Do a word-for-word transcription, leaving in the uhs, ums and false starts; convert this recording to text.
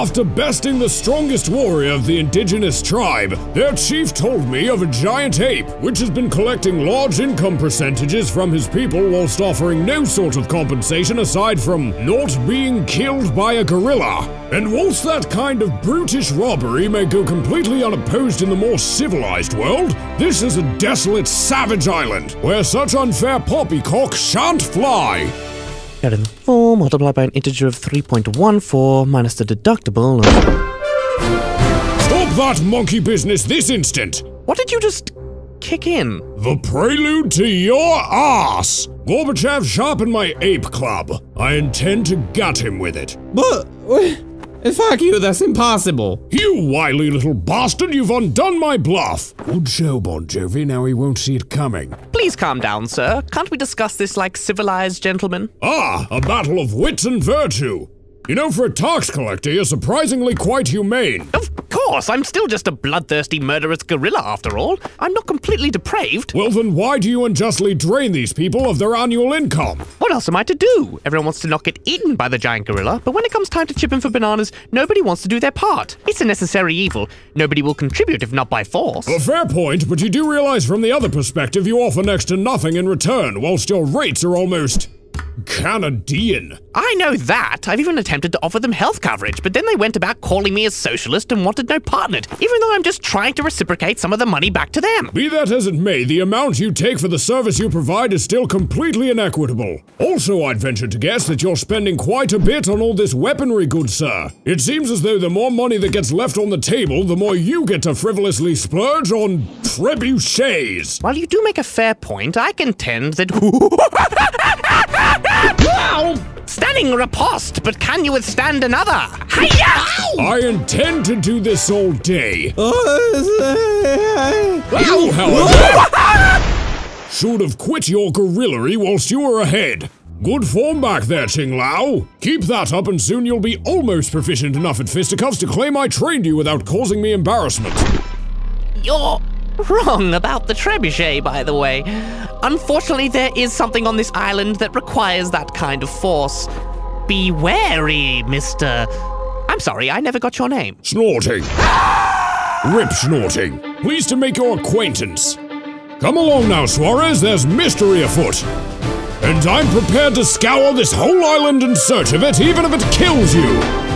after besting the strongest warrior of the indigenous tribe, their chief told me of a giant ape which has been collecting large income percentages from his people whilst offering no sort of compensation aside from not being killed by a gorilla. And whilst that kind of brutish robbery may go completely unopposed in the more civilized world, this is a desolate, savage island where such unfair poppycock shan't fly. Add in four, multiplied by an integer of three point one four, minus the deductible of... Stop that monkey business this instant! What did you just... kick in? The prelude to your ass! Gorbachev, sharpen my ape club. I intend to gut him with it. But... fuck you, that's impossible. You wily little bastard, you've undone my bluff. Good show, Bon Jovi, now he won't see it coming. Please calm down, sir. Can't we discuss this like civilized gentlemen? Ah, a battle of wits and virtue. You know, for a tax collector, you're surprisingly quite humane. Of course, I'm still just a bloodthirsty, murderous gorilla after all. I'm not completely depraved. Well then why do you unjustly drain these people of their annual income? What else am I to do? Everyone wants to not get eaten by the giant gorilla, but when it comes time to chip in for bananas, nobody wants to do their part. It's a necessary evil. Nobody will contribute if not by force. A fair point, but you do realize from the other perspective you offer next to nothing in return, whilst your rates are almost... Canadian. I know that. I've even attempted to offer them health coverage, but then they went about calling me a socialist and wanted no part in it, even though I'm just trying to reciprocate some of the money back to them. Be that as it may, the amount you take for the service you provide is still completely inequitable. Also, I'd venture to guess that you're spending quite a bit on all this weaponry, good sir. It seems as though the more money that gets left on the table, the more you get to frivolously splurge on trebuchets. While you do make a fair point, I contend that... Wow! Stunning riposte, but can you withstand another? Hiya! I intend to do this all day. You, however, should have quit your gorillery whilst you were ahead. Good form back there, Ching Lao. Keep that up and soon you'll be almost proficient enough at fisticuffs to claim I trained you without causing me embarrassment. You're... wrong about the trebuchet, by the way. Unfortunately, there is something on this island that requires that kind of force. Be wary, mister... I'm sorry, I never got your name. Snorting. Rip Snorting. Pleased to make your acquaintance. Come along now, Suarez, there's mystery afoot. And I'm prepared to scour this whole island in search of it, even if it kills you.